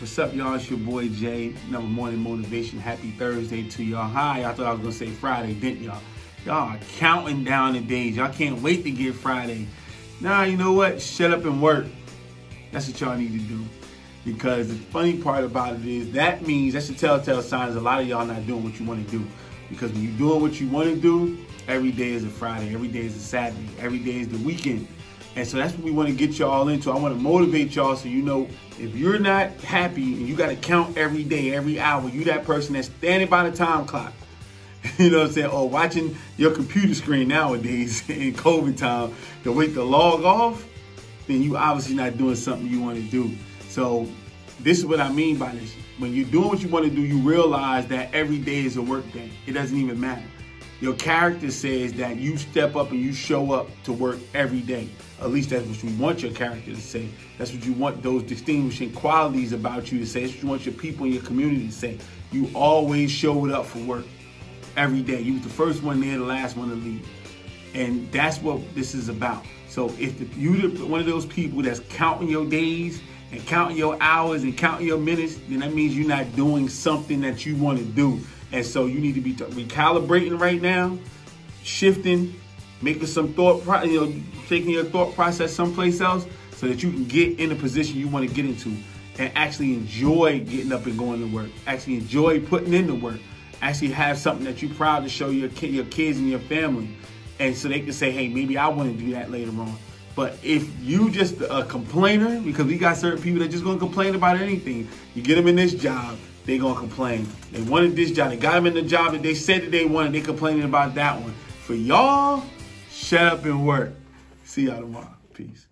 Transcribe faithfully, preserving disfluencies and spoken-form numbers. What's up, y'all? It's your boy Jay, another morning motivation. Happy Thursday to y'all. Hi, y'all thought I was gonna say Friday, didn't y'all? Y'all are counting down the days. Y'all can't wait to get Friday. Nah, you know what? Shut up and work. That's what y'all need to do. Because the funny part about it is that means, that's a telltale sign, is a lot of y'all not doing what you want to do. Because when you're doing what you want to do, every day is a Friday, every day is a Saturday, every day is the weekend. And so that's what we want to get y'all into. I want to motivate y'all so you know if you're not happy and you got to count every day, every hour, you that person that's standing by the time clock. You know what I'm saying? Or watching your computer screen nowadays in COVID time to wait to log off, then you obviously not doing something you want to do. So this is what I mean by this. When you're doing what you want to do, you realize that every day is a work day. It doesn't even matter. Your character says that you step up and you show up to work every day. At least that's what you want your character to say. That's what you want those distinguishing qualities about you to say. That's what you want your people in your community to say. You always showed up for work every day. You was the first one there, the last one to leave. And that's what this is about. So if you're one of those people that's counting your days and counting your hours and counting your minutes, then that means you're not doing something that you want to do. And so you need to be recalibrating right now, shifting, making some thought, you know, taking your thought process someplace else so that you can get in the position you want to get into and actually enjoy getting up and going to work, actually enjoy putting in the work, actually have something that you're proud to show your, kid, your kids and your family. And so they can say, hey, maybe I want to do that later on. But if you just a complainer, because we got certain people that just gonna complain about anything. You get them in this job, they gonna complain. They wanted this job, they got them in the job that they said that they wanted, they complaining about that one. For y'all, shut up and work. See y'all tomorrow. Peace.